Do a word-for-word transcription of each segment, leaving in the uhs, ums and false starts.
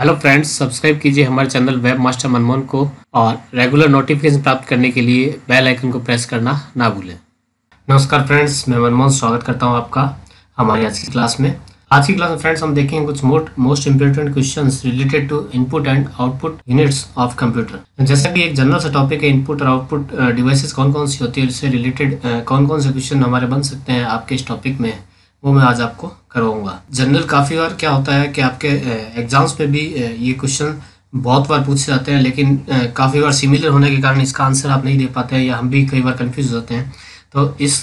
Hello friends, subscribe कीजिए हमारे channel web master Manmohan को और रेगुलर नोटिफिकेशन प्राप्त करने के लिए बेल आइकन को प्रेस करना ना भूलें। नमस्कार फ्रेंड्स, मैं मनमोहन स्वागत करता हूं आपका हमारी आज की क्लास में। आज की क्लास में फ्रेंड्स हम देखेंगे कुछ most important questions related to input and output units of computer. जैसा कि एक जनरल सा टॉपिक है, इनपुट और आउटपुट डिवाइसेस कौन कौन सी होती है, उससे रिलेटेड कौन कौन से क्वेश्चन हमारे बन सकते हैं आपके इस टॉपिक में, वो मैं आज आपको करवाऊंगा। जनरल काफ़ी बार क्या होता है कि आपके एग्जाम्स में भी ये क्वेश्चन बहुत बार पूछे जाते हैं, लेकिन काफ़ी बार सिमिलर होने के कारण इसका आंसर आप नहीं दे पाते हैं या हम भी कई बार कंफ्यूज हो जाते हैं। तो इस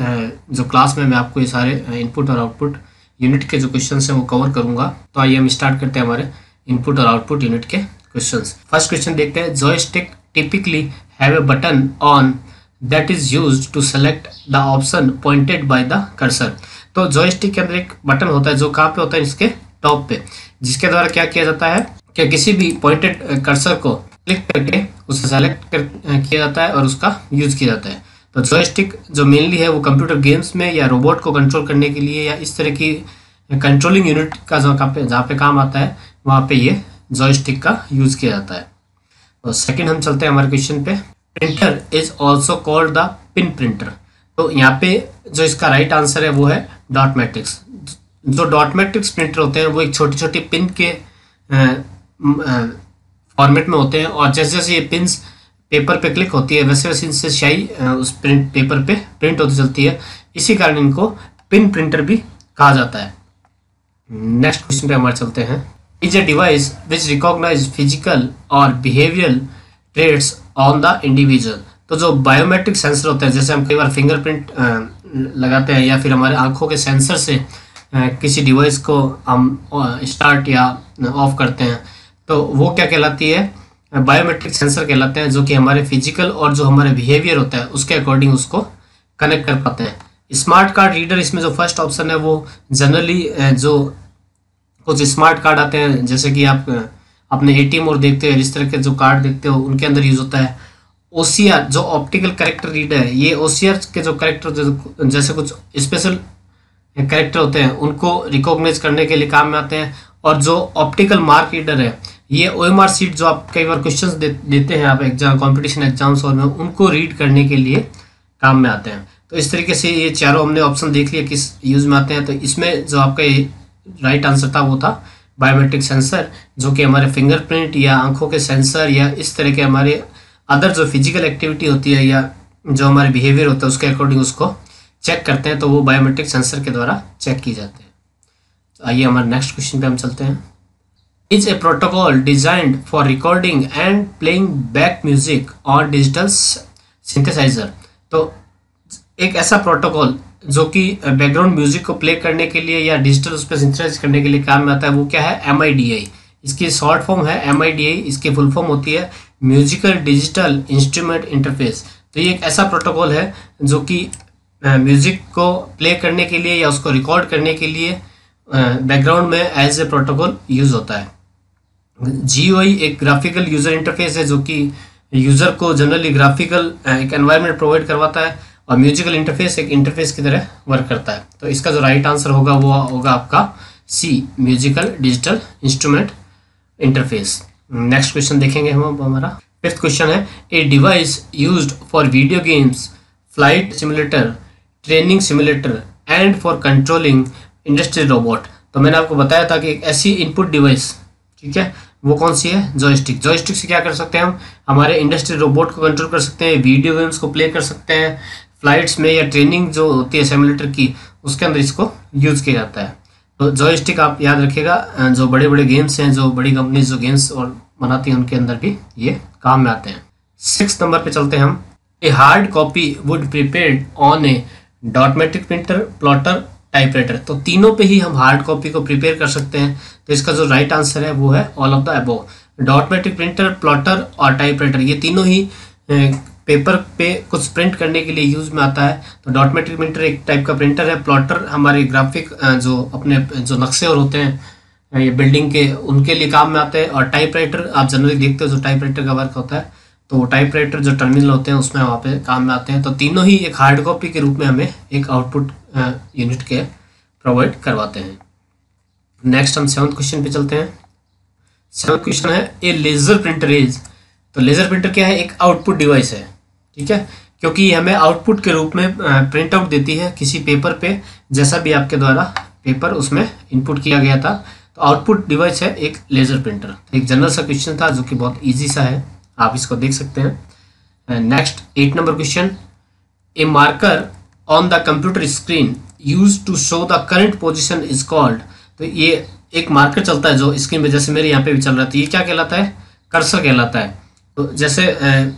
जो क्लास में मैं आपको ये सारे इनपुट और आउटपुट यूनिट के जो क्वेश्चन हैं वो कवर करूँगा। तो आइए हम स्टार्ट करते हैं हमारे इनपुट और आउटपुट यूनिट के क्वेश्चन। फर्स्ट क्वेश्चन देखते हैं। Joystick typically have a button on that is use to select the option pointed by the cursor. तो जॉयस्टिक के अंदर एक बटन होता है जो कहाँ पे होता है, इसके टॉप पे, जिसके द्वारा क्या किया जाता है कि किसी भी पॉइंटेड कर्सर को क्लिक करके उसे सेलेक्ट कर किया जाता है और उसका यूज किया जाता है। तो जॉयस्टिक जो मेनली है वो कंप्यूटर गेम्स में या रोबोट को कंट्रोल करने के लिए या इस तरह की कंट्रोलिंग यूनिट का जो पे जहाँ पे काम आता है वहाँ पे ये जॉयस्टिक का यूज किया जाता है। तो सेकेंड हम चलते हैं हमारे क्वेश्चन पे। Printer is also called the pin printer. तो यहाँ पे जो इसका राइट आंसर है वो है डॉट मैट्रिक्स। जो डॉट मैट्रिक्स प्रिंटर होते हैं वो एक छोटी छोटी पिन के फॉर्मेट में होते हैं और जैसे जैसे ये पिन पेपर पे क्लिक होती है वैसे वैसे इनसे स्याही उस प्रिंट पेपर पे प्रिंट होती चलती है, इसी कारण इनको पिन प्रिंटर भी कहा जाता है। नेक्स्ट क्वेश्चन पे हमारे चलते हैं। Is a device which recognise physical और behavioural traits on the individual. तो जो बायोमेट्रिक सेंसर होते हैं, जैसे हम कई बार फिंगरप्रिंट लगाते हैं या फिर हमारे आंखों के सेंसर से किसी डिवाइस को हम स्टार्ट या ऑफ करते हैं, तो वो क्या कहलाती है, बायोमेट्रिक सेंसर कहलाते हैं, जो कि हमारे फिजिकल और जो हमारे बिहेवियर होता है उसके अकॉर्डिंग उसको कनेक्ट कर पाते हैं। स्मार्ट कार्ड रीडर, इसमें जो फर्स्ट ऑप्शन है वो जनरली जो कुछ स्मार्ट कार्ड आते हैं, जैसे कि आप अपने ए टी एम और देखते हो, इस तरह के जो कार्ड देखते हो उनके अंदर यूज़ होता है। ओसीआर जो ऑप्टिकल कैरेक्टर रीडर है, ये ओसीआर के जो कैरेक्टर जैसे कुछ स्पेशल कैरेक्टर होते हैं उनको रिकॉग्नाइज करने के लिए काम में आते हैं। और जो ऑप्टिकल मार्क रीडर है, ये ओएमआर सीट जो आप कई बार क्वेश्चंस दे, देते हैं आप एग्जाम कॉम्पिटिशन एग्जाम्स और में, उनको रीड करने के लिए काम में आते हैं। तो इस तरीके से ये चारों हमने ऑप्शन देख लिया किस यूज में आते हैं। तो इसमें जो आपका राइट आंसर था वो था बायोमेट्रिक सेंसर, जो कि हमारे फिंगरप्रिंट या आँखों के सेंसर या इस तरह के हमारे अदर जो फिजिकल एक्टिविटी होती है या जो हमारे बिहेवियर होता है उसके अकॉर्डिंग उसको चेक करते हैं, तो वो बायोमेट्रिक सेंसर के द्वारा चेक किए जाते हैं। तो आइए हमारे नेक्स्ट क्वेश्चन पे हम चलते हैं। Is a protocol designed for recording and playing back music और डिजिटल सिंथेसाइजर। तो एक ऐसा प्रोटोकॉल जो कि बैकग्राउंड म्यूजिक को प्ले करने के लिए या डिजिटल उस पर सिंथेसाइज करने के लिए काम में आता है, वो क्या है, एम आई डी आई। इसकी शॉर्ट फॉर्म है एम आई डी आई, इसकी फुल फॉर्म होती है म्यूजिकल डिजिटल इंस्ट्रूमेंट इंटरफेस। तो ये एक ऐसा प्रोटोकॉल है जो कि म्यूजिक को प्ले करने के लिए या उसको रिकॉर्ड करने के लिए बैकग्राउंड में एज ए प्रोटोकॉल यूज होता है। जीयूआई एक ग्राफिकल यूजर इंटरफेस है जो कि यूजर को जनरली ग्राफिकल एक एनवायरनमेंट प्रोवाइड करवाता है और म्यूजिकल इंटरफेस एक इंटरफेस की तरह वर्क करता है। तो इसका जो राइट आंसर होगा वो होगा आपका C, musical digital instrument interface. Next question देखेंगे हम हमारा फिफ्थ क्वेश्चन है। A device used for video games, flight simulator, training simulator and for controlling industrial robot. तो मैंने आपको बताया था कि एक ऐसी इनपुट डिवाइस, ठीक है, वो कौन सी है, जॉयस्टिक। जॉयस्टिक से क्या कर सकते हैं हम, हमारे इंडस्ट्रियल रोबोट को कंट्रोल कर सकते हैं, वीडियो गेम्स को प्ले कर सकते हैं, फ्लाइट्स में या ट्रेनिंग जो होती है सिमुलेटर की उसके अंदर इसको यूज किया जाता है। तो जॉयस्टिक आप याद रखिएगा, जो बड़े बड़े गेम्स हैं, जो बड़ी कंपनीज जो गेम्स और बनाती हैं उनके अंदर भी ये काम में आते हैं। सिक्स नंबर पे चलते हैं हम। A hard copy would prepared on a dot matrix printer, plotter, typewriter. तो तीनों पे ही हम हार्ड कॉपी को प्रिपेयर कर सकते हैं। तो इसका जो राइट आंसर है वो है all of the above. Dot matrix printer, plotter और टाइपराइटर, ये तीनों ही पेपर पे कुछ प्रिंट करने के लिए यूज में आता है। तो डॉट मैट्रिक प्रिंटर एक टाइप का प्रिंटर है, प्लॉटर हमारे ग्राफिक जो अपने जो नक्शे और होते हैं ये बिल्डिंग के उनके लिए काम में आते हैं, और टाइपराइटर आप जनरली देखते हो जो टाइपराइटर का वर्क होता है, तो टाइपराइटर जो टर्मिनल होते हैं उसमें वहाँ पे काम में आते हैं। तो तीनों ही एक हार्ड कॉपी के रूप में हमें एक आउटपुट यूनिट के प्रोवाइड करवाते हैं। नेक्स्ट हम सेवंथ क्वेश्चन पे चलते हैं। चलो क्वेश्चन है ये लेजर प्रिंटर इज, तो लेजर प्रिंटर क्या है? एक आउटपुट डिवाइस है, ठीक है, क्योंकि ये हमें आउटपुट के रूप में प्रिंट आउट देती है किसी पेपर पे, जैसा भी आपके द्वारा पेपर उसमें इनपुट किया गया था। तो आउटपुट डिवाइस है एक लेजर प्रिंटर। एक जनरल सा क्वेश्चन था जो कि बहुत ईजी सा है, आप इसको देख सकते हैं। नेक्स्ट एट नंबर question, a marker on the computer screen use to show the current position is called. तो ये एक मार्कर चलता है जो स्क्रीन पे, जैसे मेरे यहाँ पे भी चल रहा था, ये क्या कहलाता है? कर्सर कहलाता है। तो जैसे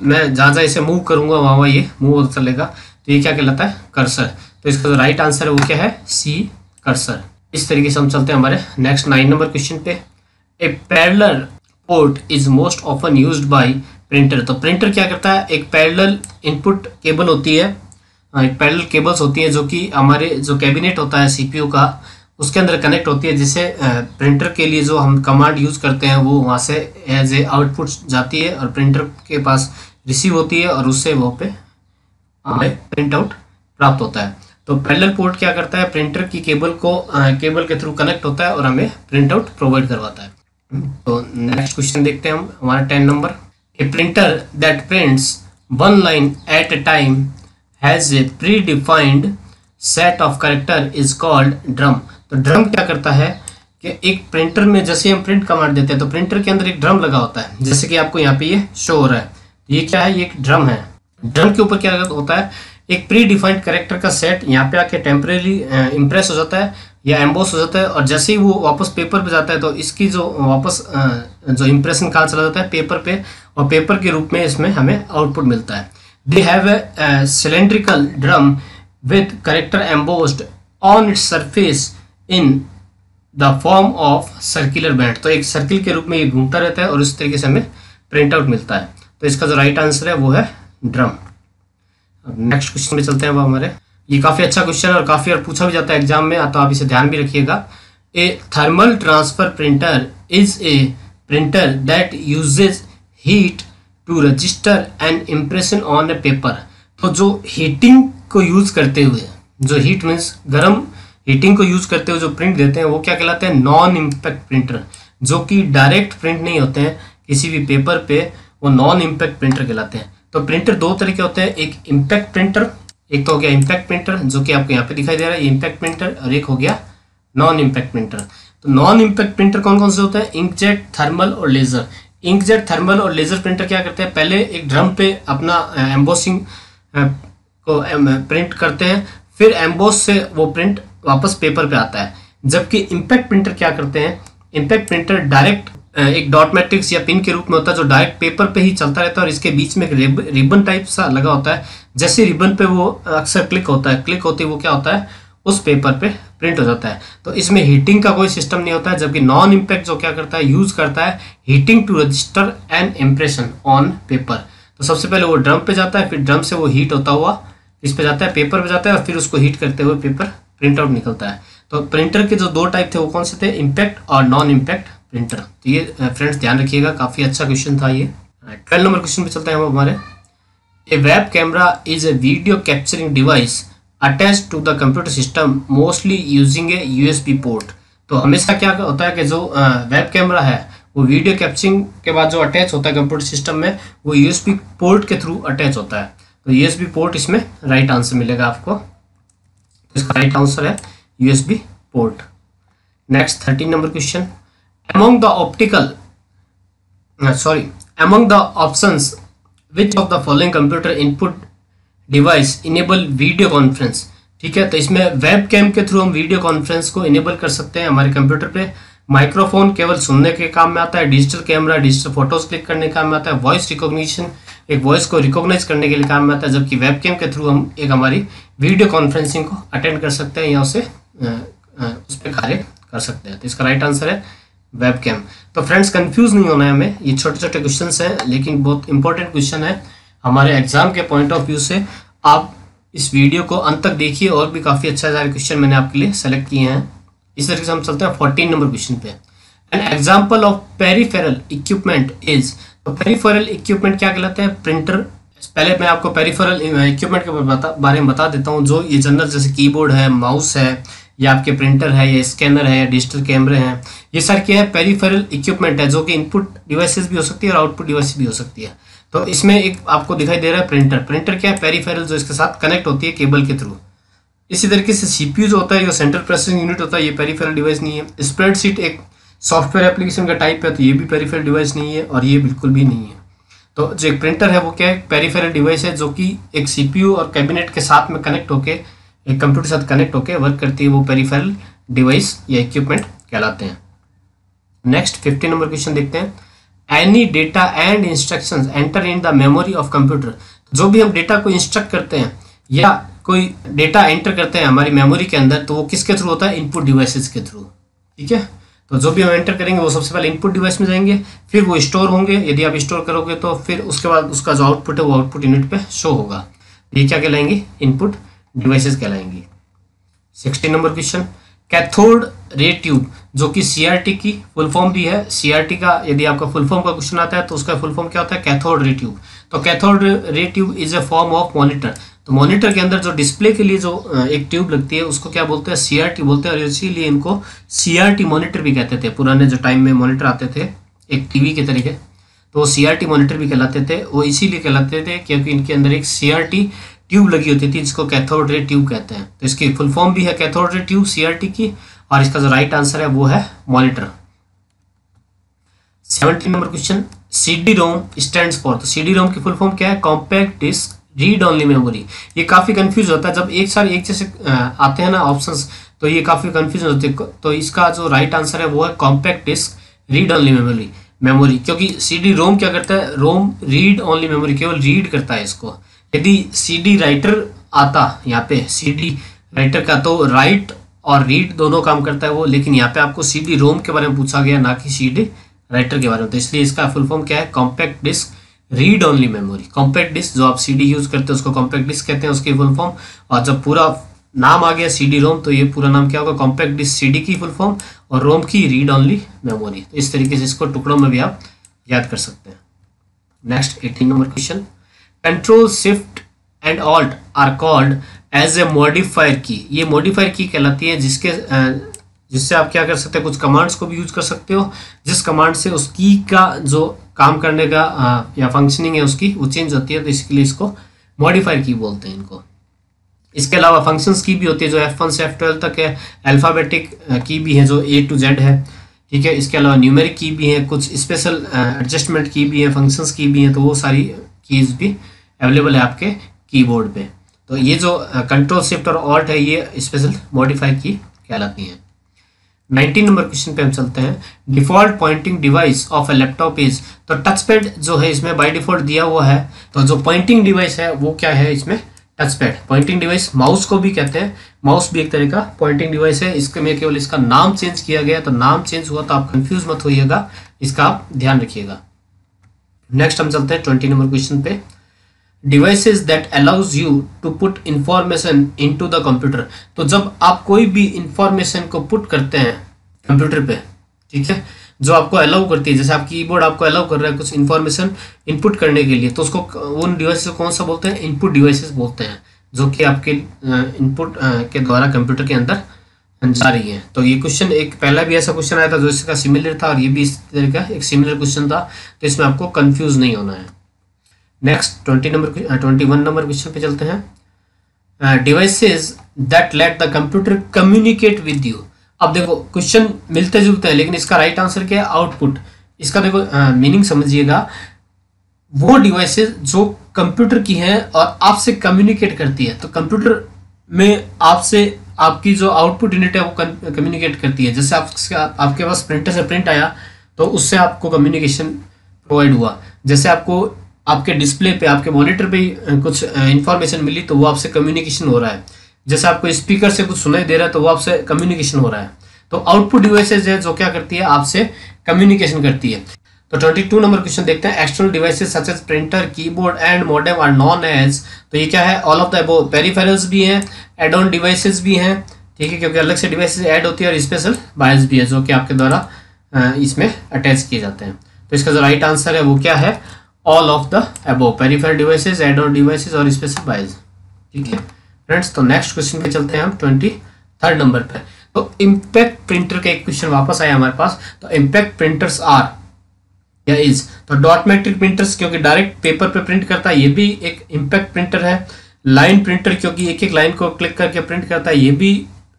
मैं जहाँ जहाँ इसे मूव करूँगा वहाँ वहाँ ये मूव होता चलेगा, तो ये क्या कहलाता है? कर्सर। तो इसका जो राइट आंसर है वो क्या है? C cursor. इस तरीके से हम चलते हैं हमारे नेक्स्ट नाइन नंबर क्वेश्चन पे। A parallel port is most often used by printer. तो प्रिंटर क्या करता है? एक पैरेलल इनपुट केबल होती है, एक पैरेलल केबल्स होती हैं जो कि हमारे जो कैबिनेट होता है सी पी यू का उसके अंदर कनेक्ट होती है, जिससे प्रिंटर के लिए जो हम कमांड यूज़ करते हैं वो वहाँ से एज ए आउटपुट जाती है और प्रिंटर के पास रिसीव होती है और उससे वो पे हमें प्रिंट आउट प्राप्त होता है। तो पैरेलल पोर्ट क्या करता है? प्रिंटर की केबल को केबल के थ्रू कनेक्ट होता है और हमें प्रिंट आउट प्रोवाइड करवाता है। तो नेक्स्ट क्वेश्चन देखते हैं हम हमारा टेन नंबर। A printer that prints one line at a time has a pre defined set of character is called drum. तो ड्रम क्या करता है कि एक प्रिंटर में जैसे हम प्रिंट कमांड देते हैं तो प्रिंटर के अंदर एक ड्रम लगा होता है, जैसे कि आपको यहाँ पे ये शो हो रहा है, ये क्या है? ये एक ड्रम है। ड्रम के ऊपर क्या होता है? एक प्री डिफाइंड कैरेक्टर का सेट यहाँ पे आके टेम्परेरी इम्प्रेस हो जाता है या एम्बोस हो जाता है, और जैसे ही वो वापस पेपर पे जाता है तो इसकी जो वापस जो इम्प्रेशन कहाँ चला जाता है? पेपर पे, और पेपर के रूप में इसमें हमें आउटपुट मिलता है। They have a cylindrical drum with character embossed on its surface in the form of circular band. तो एक सर्किल के रूप में ये घूमता रहता है और इस तरीके से हमें प्रिंट आउट मिलता है। तो इसका जो राइट आंसर है वो है ड्रम। नेक्स्ट क्वेश्चन में चलते हैं वो हमारे, ये काफ़ी अच्छा क्वेश्चन है और काफ़ी और पूछा भी जाता है एग्जाम में, तो आप इसे ध्यान भी रखिएगा। A thermal transfer printer is a printer that uses heat to register an impression on a paper. तो जो हीटिंग को यूज़ करते हुए, जो हीट मीन्स गर्म हीटिंग को यूज़ करते हुए जो प्रिंट देते हैं वो क्या कहलाते हैं? Non impact printer. जो कि डायरेक्ट प्रिंट नहीं होते हैं किसी भी पेपर पे, वो नॉन इम्पैक्ट प्रिंटर कहलाते हैं। तो प्रिंटर दो तरह के होते हैं, एक इम्पैक्ट प्रिंटर, एक तो हो गया इम्पैक्ट प्रिंटर जो कि आपको यहाँ पे दिखाई दे रहा है, इम्पैक्ट प्रिंटर, और एक हो गया नॉन इम्पैक्ट प्रिंटर। तो नॉन इम्पैक्ट प्रिंटर कौन कौन से होते हैं? इंकजेट, थर्मल और लेजर। इंकजेट, थर्मल और लेजर प्रिंटर क्या करते हैं? पहले एक ड्रम पे अपना एम्बोसिंग को प्रिंट करते हैं, फिर एम्बोस से वो प्रिंट वापस पेपर पे आता है। जबकि इम्पैक्ट प्रिंटर क्या करते हैं? इम्पैक्ट प्रिंटर डायरेक्ट एक डॉट मैट्रिक्स या पिन के रूप में होता है जो डायरेक्ट पेपर पे ही चलता रहता है, और इसके बीच में एक रिबन टाइप सा लगा होता है, जैसे रिबन पे वो अक्सर क्लिक होता है, क्लिक होते वो क्या होता है? उस पेपर पे प्रिंट हो जाता है। तो इसमें हीटिंग का कोई सिस्टम नहीं होता है। जबकि नॉन इम्पैक्ट जो क्या करता है? यूज़ करता है heating to register an impression on paper. तो सबसे पहले वो ड्रम पे जाता है, फिर ड्रम से वो हीट होता हुआ इस पे जाता है, पेपर पे जाता है, और फिर उसको हीट करते हुए पेपर प्रिंट आउट निकलता है। तो प्रिंटर के जो दो टाइप थे वो कौन से थे? इम्पैक्ट और नॉन इम्पैक्ट प्रिंटर। तो ये फ्रेंड्स ध्यान रखिएगा, काफ़ी अच्छा क्वेश्चन था ये। ट्वेल्व नंबर क्वेश्चन पे चलते हैं हम हमारे। A web camera is a video capturing device attach to the computer system mostly using a U S B port. तो हमेशा क्या होता है कि जो वेब कैमरा है वो वीडियो कैप्चरिंग के बाद जो अटैच होता है कंप्यूटर सिस्टम में, वो यू एस बी पोर्ट के थ्रू अटैच होता है। तो यू एस बी पोर्ट इसमें राइट आंसर मिलेगा आपको। इसका राइट आंसर है USB port. Next thirteen number question. Among the optical sorry among the options which of the following computer input device enable video conference. ठीक है, तो इसमें web cam के थ्रू हम वीडियो कॉन्फ्रेंस को इनेबल कर सकते हैं हमारे कंप्यूटर पे। माइक्रोफोन केवल सुनने के काम में आता है, digital camera digital photos click करने के काम में आता है, वॉइस रिकॉग्निशन एक वॉइस को रिकॉग्नाइज करने के लिए काम में आता है, जबकि वेबकैम के थ्रू हम एक हमारी वीडियो कॉन्फ्रेंसिंग को अटेंड कर सकते हैं या उसे उस पर कार्य कर सकते हैं। तो इसका राइट आंसर है वेबकैम। तो फ्रेंड्स कंफ्यूज नहीं होना है हमें, ये छोटे छोटे क्वेश्चंस हैं लेकिन बहुत इंपॉर्टेंट क्वेश्चन है हमारे एग्जाम के पॉइंट ऑफ व्यू से। आप इस वीडियो को अंत तक देखिए, और भी काफ़ी अच्छा सारे क्वेश्चन मैंने आपके लिए सेलेक्ट किए हैं। इस तरीके से हम चलते हैं फोर्टीन नंबर क्वेश्चन पे। An example of peripheral equipment is. तो पेरिफेरल इक्विपमेंट क्या कहलाते हैं? प्रिंटर। पहले मैं आपको पेरिफेरल इक्विपमेंट के बारे में बता देता हूँ, जो ये जनरल जैसे कीबोर्ड है, माउस है ये आपके प्रिंटर है, ये स्कैनर है, डिजिटल कैमरे हैं, ये सर क्या है पेरिफेरल इक्विपमेंट है जो कि इनपुट डिवाइसेस भी हो सकती है और आउटपुट डिवाइस भी हो सकती है। तो इसमें एक आपको दिखाई दे रहा है प्रिंटर, प्रिंटर क्या है पेरिफेरल जो इसके साथ कनेक्ट होती है केबल के थ्रू। इसी तरीके से सीपीयू जो होता है ये सेंट्रल प्रोसेसिंग यूनिट होता है, ये पेरिफेरल डिवाइस नहीं है। स्प्रेडशीट एक सॉफ्टवेयर एप्लीकेशन का टाइप है तो ये भी पेरिफेरल डिवाइस नहीं है और ये बिल्कुल भी नहीं है। तो जो एक प्रिंटर है वो क्या है पेरिफेरल डिवाइस है जो कि एक सीपीयू और कैबिनेट के साथ में कनेक्ट होके एक कंप्यूटर के साथ कनेक्ट होके वर्क करती है, वो पेरिफेरल डिवाइस या इक्विपमेंट कहलाते हैं। नेक्स्ट फिफ्टी नंबर क्वेश्चन देखते हैं। Any data and instructions enter in the memory of computer, जो भी हम डेटा को इंस्ट्रक्ट करते हैं या कोई डेटा एंटर करते हैं हमारी मेमोरी के अंदर तो वो किसके थ्रू होता है इनपुट डिवाइसेस के थ्रू। ठीक है, तो जो भी हम एंटर करेंगे वो सबसे पहले इनपुट डिवाइस में जाएंगे, फिर वो स्टोर होंगे, यदि आप स्टोर करोगे तो फिर उसके बाद उसका जो आउटपुट है वो आउटपुट यूनिट पे शो होगा, ये क्या कहलाएंगे इनपुट डिवाइसेस कहलाएंगी। Sixteen number question, cathode ray tube जो कि सीआरटी की फुल फॉर्म भी है, सीआरटी का यदि आपका फुल फॉर्म का क्वेश्चन आता है तो उसका फुल फॉर्म क्या होता है कैथोड रे ट्यूब। तो cathode ray tube is a form of monitor, तो मॉनिटर के अंदर जो डिस्प्ले के लिए जो एक ट्यूब लगती है उसको क्या बोलते हैं सीआरटी बोलते हैं और इसीलिए इनको सीआरटी मॉनिटर भी कहते थे। पुराने जो टाइम में मॉनिटर आते थे एक टीवी के तरीके तो सीआरटी मॉनिटर भी कहलाते थे, वो इसीलिए कहलाते थे क्योंकि इनके अंदर एक सीआरटी ट्यूब लगी होती थी जिसको कैथोड रे ट्यूब कहते हैं। तो इसकी फुल फॉर्म भी है कैथोड रे ट्यूब सीआरटी की और इसका जो राइट आंसर है वो है मॉनिटर। सत्रह number question, CD ROM stands for, तो सीडी रोम की फुल फॉर्म क्या है compact disc read only memory. ये काफी कंफ्यूज होता है जब एक साथ एक जैसे आते हैं ना ऑप्शंस तो ये काफी कंफ्यूज होते हैं, तो इसका जो राइट आंसर है वो है compact disc read only memory memory क्योंकि सीडी रोम क्या करता है रोम रीड ऑनली मेमोरी केवल रीड करता है इसको। यदि सीडी राइटर आता यहाँ पे सीडी राइटर का तो राइट और रीड दोनों काम करता है वो, लेकिन यहाँ पे आपको सीडी रोम के बारे में पूछा गया ना कि सीडी राइटर के बारे में, तो इसलिए इसका फुल फॉर्म क्या है compact disc read only memory. Compact disc जो आप सीडी यूज करते हैं उसको कॉम्पैक्ट डिस्क कहते हैं उसकी फुल फॉर्म, और जब पूरा नाम आ गया सीडी रोम तो ये पूरा नाम क्या होगा कॉम्पैक्ट डिस्क सीडी की फुल फॉर्म और रोम की रीड ओनली मेमोरी। तो इस तरीके से इसको टुकड़ों में भी आप याद कर सकते हैं। Next eighteen number question, control shift and alt are called as a modifier key, ये मॉडिफायर की कहलाती है जिसके जिससे आप क्या कर सकते हैं कुछ कमांड्स को भी यूज कर सकते हो, जिस कमांड से उस की का जो काम करने का या फंक्शनिंग है उसकी वो चेंज होती है तो इसके लिए इसको मॉडिफायर की बोलते हैं इनको। इसके अलावा फंक्शंस की भी होती है जो एफ वन से एफ ट्वेल्व तक है, अल्फाबेटिक की भी है जो ए टू जेड है, ठीक है, इसके अलावा न्यूमेरिक की भी है, कुछ स्पेशल एडजस्टमेंट की भी है, फंक्शंस की भी है, तो वो सारी कीज भी अवेलेबल है आपके कीबोर्ड पे। तो ये जो कंट्रोल शिफ्ट और ऑल्ट है ये स्पेशल मॉडिफाई की कहलाती हैं। नाइनटीन नंबर क्वेश्चन पे हम चलते हैं, default pointing device of a laptop is, तो टच पैड जो है इसमें बाय डिफॉल्ट दिया हुआ है, तो जो पॉइंटिंग डिवाइस है वो क्या है इसमें touch pad. Pointing device mouse को भी कहते हैं, माउस भी एक तरह का पॉइंटिंग डिवाइस है, इसके में केवल इसका नाम चेंज किया गया, तो नाम चेंज हुआ तो आप कंफ्यूज मत होइएगा, इसका आप ध्यान रखिएगा। नेक्स्ट हम चलते हैं ट्वेंटी नंबर क्वेश्चन पे, devices that allows you to put information into the computer, तो जब आप कोई भी इंफॉर्मेशन को पुट करते हैं कंप्यूटर पे, ठीक है, जो आपको अलाउ करती है, जैसे आप कीबोर्ड आपको अलाउ कर रहा है कुछ इंफॉर्मेशन इनपुट करने के लिए, तो उसको उन डिवाइस को कौन सा बोलते हैं इनपुट डिवाइसेस बोलते हैं जो कि आपके इनपुट के द्वारा कंप्यूटर के अंदर जा रही है। तो ये क्वेश्चन एक पहला भी ऐसा क्वेश्चन आया था जो इसका सिमिलर था और ये भी इस तरह का एक सिमिलर क्वेश्चन था, तो इसमें आपको कंफ्यूज नहीं होना है। Next twenty number twenty one number question पे चलते हैं, devices that let the computer communicate with you. अब देखो क्वेश्चन मिलते जुलते हैं लेकिन इसका राइट आंसर क्या है आउटपुट। इसका देखो मीनिंग समझिएगा, वो डिवाइसेस जो कंप्यूटर की हैं और आपसे कम्युनिकेट करती है, तो कंप्यूटर में आपसे आपकी जो आउटपुट यूनिट है वो कम्युनिकेट करती है। जैसे आप, आपके पास प्रिंटर से प्रिंट आया तो उससे आपको कम्युनिकेशन प्रोवाइड हुआ, जैसे आपको आपके डिस्प्ले पे आपके मॉनिटर पे कुछ इंफॉर्मेशन मिली तो वो आपसे कम्युनिकेशन हो रहा है, जैसे आपको स्पीकर से कुछ सुनाई दे रहा है तो वो आपसे कम्युनिकेशन हो रहा है। तो आउटपुट डिवाइसेज है जो क्या करती है आपसे कम्युनिकेशन करती है। तो ट्वेंटी टू नंबर क्वेश्चन देखते हैं, external devices such as printer keyboard and modem are known as, तो ये क्या है all of the above, peripherals भी हैं, एड ऑन डिवाइसेज भी हैं, ठीक है, क्योंकि अलग से डिवाइसेज ऐड होती है, और स्पेशल बायस भी है जो कि आपके द्वारा इसमें अटैच किए जाते हैं। तो इसका जो राइट आंसर है वो क्या है all of the above, peripheral devices, add on devices और स्पेशल बायस, ठीक है फ्रेंड्स। तो नेक्स्ट क्वेश्चन पे चलते हैं हम ट्वेंटी थर्ड नंबर पे। तो इम्पैक्ट प्रिंटर का एक क्वेश्चन वापस आया हमारे पास, तो इम्पैक्ट प्रिंटर्स आर या इज, तो डॉट मैट्रिक प्रिंटर्स क्योंकि डायरेक्ट पेपर पे प्रिंट करता है, ये भी एक इम्पैक्ट प्रिंटर है। लाइन प्रिंटर क्योंकि एक एक लाइन को क्लिक करके प्रिंट करता है, ये भी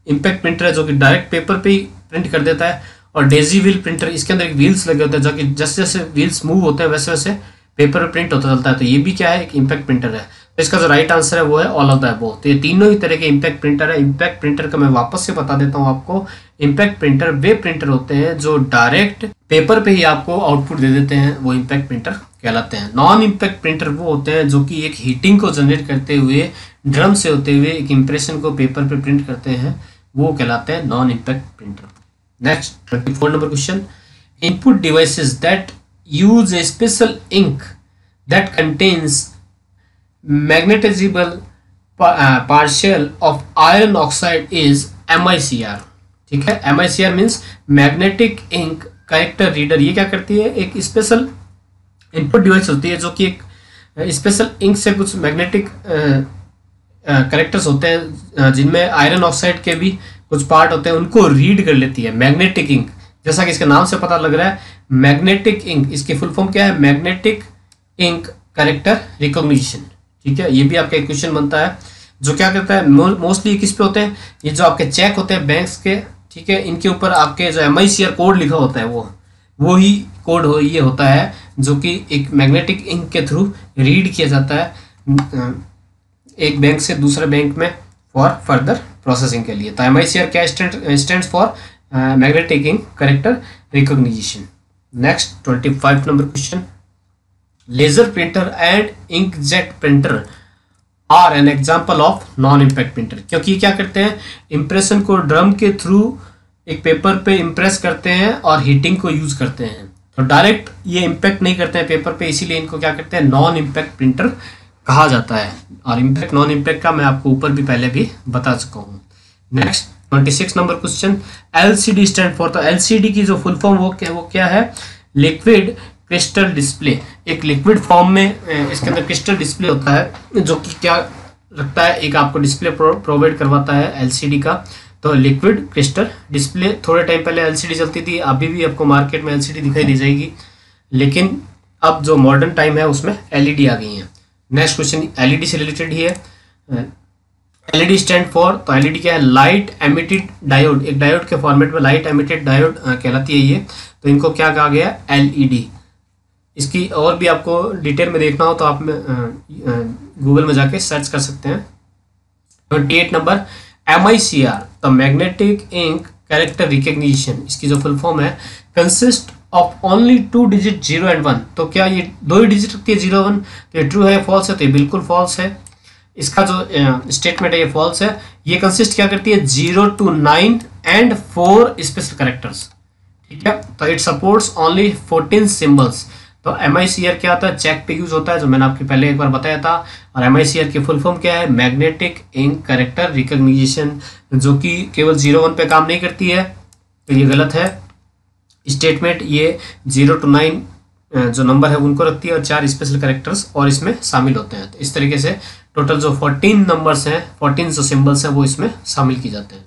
इम्पैक्ट प्रिंटर है जो कि डायरेक्ट पेपर पे ही प्रिंट कर देता है। और डेजी व्हील प्रिंटर, इसके अंदर एक व्हील्स लगे होते हैं जो कि जैसे जैसे व्हील्स मूव होते हैं वैसे वैसे पेपर पर प्रिंट होता चलता है, तो ये भी क्या है, एक इम्पैक्ट प्रिंटर है। तो इसका जो राइट आंसर है वो है ऑल ऑफ द अबव। तो ये तीनों ही तरह के इम्पैक्ट प्रिंटर है। इम्पैक्ट प्रिंटर का मैं वापस से बता देता हूँ आपको, इम्पैक्ट प्रिंटर वे प्रिंटर होते हैं जो डायरेक्ट पेपर पे ही आपको आउटपुट दे देते हैं, वो इम्पैक्ट प्रिंटर कहलाते हैं। नॉन इम्पैक्ट प्रिंटर वो होते हैं जो कि एक हीटिंग को जनरेट करते हुए ड्रम से होते हुए एक इम्प्रेशन को पेपर पे प्रिंट करते हैं, वो कहलाते हैं non impact printer. Next twenty four number question, input devices that use a special ink that contains मैग्नेटाइजेबल partial of iron oxide is M I C R. ठीक है, M I C R means magnetic ink character reader. ये क्या करती है, एक special input device होती है जो कि एक स्पेशल इंक से कुछ मैग्नेटिक कैरेक्टर्स होते हैं जिनमें आयरन ऑक्साइड के भी कुछ पार्ट होते हैं, उनको रीड कर लेती है। मैग्नेटिक इंक, जैसा कि इसके नाम से पता लग रहा है, मैग्नेटिक इंक, इसकी फुल फॉर्म क्या है, मैग्नेटिक इंक कैरेक्टर रिकॉग्निशन। ठीक है, ये भी आपका एक क्वेश्चन बनता है जो क्या करता है, मोस्टली किस पे होते हैं, ये जो आपके चेक होते हैं बैंक्स के, ठीक है, इनके ऊपर आपके जो M I C R code लिखा होता है वो वो ही कोड हो ये होता है जो कि एक मैग्नेटिक इंक के थ्रू रीड किया जाता है एक बैंक से दूसरे बैंक में फॉर फर्दर प्रोसेसिंग के लिए। तो एम आई सी आर क्या stands for, magnetic ink character recognition. Next twenty five number question, laser printer and inkjet printer are an example of non impact printer. क्योंकि ये क्या करते हैं, इम्प्रेशन को ड्रम के थ्रू एक पेपर पे इम्प्रेस करते हैं और हीटिंग को यूज करते हैं, तो डायरेक्ट ये इम्पैक्ट नहीं करते हैं पेपर पे, इसीलिए इनको क्या करते हैं, नॉन इम्पैक्ट प्रिंटर कहा जाता है। और इम्पैक्ट नॉन इम्पैक्ट का मैं आपको ऊपर भी पहले भी बता चुका हूँ। Next twenty six number question, L C D stand for, तो एल सी डी की जो फुल फॉर्म वो क्या वो क्या है, लिक्विड क्रिस्टल डिस्प्ले। एक लिक्विड फॉर्म में इसके अंदर क्रिस्टल डिस्प्ले होता है जो कि क्या रखता है, एक आपको डिस्प्ले प्रोवाइड करवाता है एल सी डी का। तो लिक्विड क्रिस्टल डिस्प्ले, थोड़े टाइम पहले एलसीडी चलती थी, अभी भी आपको मार्केट में एलसीडी दिखाई दी जाएगी, लेकिन अब जो मॉडर्न टाइम है उसमें एलईडी आ गई है। नेक्स्ट क्वेश्चन एलईडी से रिलेटेड ही है, एलईडी स्टैंड फॉर, तो एलईडी क्या है, लाइट एमिटेड डायोड, एक डायोड के फॉर्मेट में लाइट एमिटेड डायोड कहलाती है ये, तो इनको क्या कहा गया, एलईडी। इसकी और भी आपको डिटेल में देखना हो तो आप गूगल में जाके सर्च कर सकते हैं। Twenty eight number M I C R, तो मैग्नेटिक इंक कैरेक्टर रिकॉग्निशन, इसकी जो फुल फॉर्म है, consist of only two digit zero and one. तो क्या ये दो ही डिजिट रखती है जीरो वन, तो ये ट्रू है फॉल्स है, तो ये बिल्कुल फॉल्स है, इसका जो स्टेटमेंट है ये फॉल्स है। ये कंसिस्ट क्या करती है, zero to nine and four special characters. ठीक है, तो it supports only fourteen symbols. तो एम आई सी आर क्या होता है, चेक पे यूज होता है जो मैंने आपके पहले एक बार बताया था, और एम आई सी आर की फुल फॉर्म क्या है, मैग्नेटिक इंक कैरेक्टर रिकॉग्निशन, जो कि केवल जीरो वन पे काम नहीं करती है, तो ये गलत है स्टेटमेंट। ये जीरो टू नाइन जो नंबर है उनको रखती है और चार स्पेशल कैरेक्टर्स और इसमें शामिल होते हैं, तो इस तरीके से टोटल जो फोर्टीन नंबर्स हैं, फोर्टीन जो सिम्बल्स हैं वो इसमें शामिल किए जाते हैं।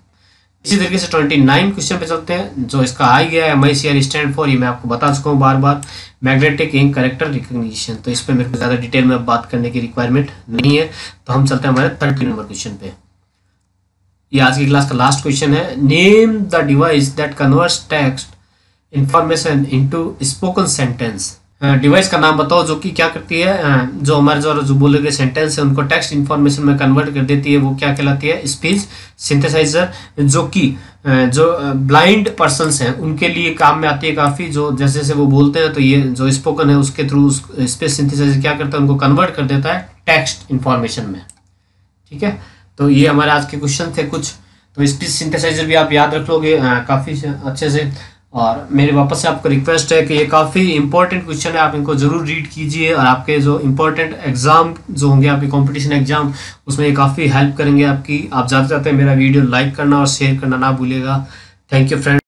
इसी तरीके से उनतीस क्वेश्चन पे चलते हैं जो इसका आ गया है, M I C R stand for, ये मैं आपको बता चुका हूँ बार बार, मैग्नेटिक इंक कैरेक्टर रिकॉग्निशन। तो इस पर मेरे को ज़्यादा डिटेल में बात करने की रिक्वायरमेंट नहीं है। तो हम चलते हैं हमारे तीस नंबर क्वेश्चन पे, ये आज की क्लास का लास्ट क्वेश्चन है। Name the device that converts text information into spoken sentence. Device का नाम बताओ जो कि क्या करती है, जो हमारे द्वारा जो बोले गए सेंटेंस है उनको टेक्स्ट इन्फॉर्मेशन में कन्वर्ट कर देती है, वो क्या कहलाती है, स्पीच सिंथेसाइजर, जो कि जो ब्लाइंड पर्सन्स हैं उनके लिए काम में आती है काफ़ी, जो जैसे जैसे वो बोलते हैं तो ये जो स्पोकन है उसके थ्रू स्पीच सिंथेसाइजर क्या करता है, उनको कन्वर्ट कर देता है टेक्स्ट इन्फॉर्मेशन में। ठीक है, तो ये हमारे आज के क्वेश्चन थे कुछ। तो स्पीच सिंथेसाइजर भी आप याद रख लोगे काफ़ी अच्छे से, और मेरे वापस से आपको रिक्वेस्ट है कि ये काफ़ी इंपॉर्टेंट क्वेश्चन है, आप इनको ज़रूर रीड कीजिए, और आपके जो इंपॉर्टेंट एग्ज़ाम जो होंगे, आपके कंपटीशन एग्जाम, उसमें ये काफ़ी हेल्प करेंगे आपकी। आप ज़्यादा चाहते हैं मेरा वीडियो लाइक करना और शेयर करना ना भूलिएगा। Thank you friend.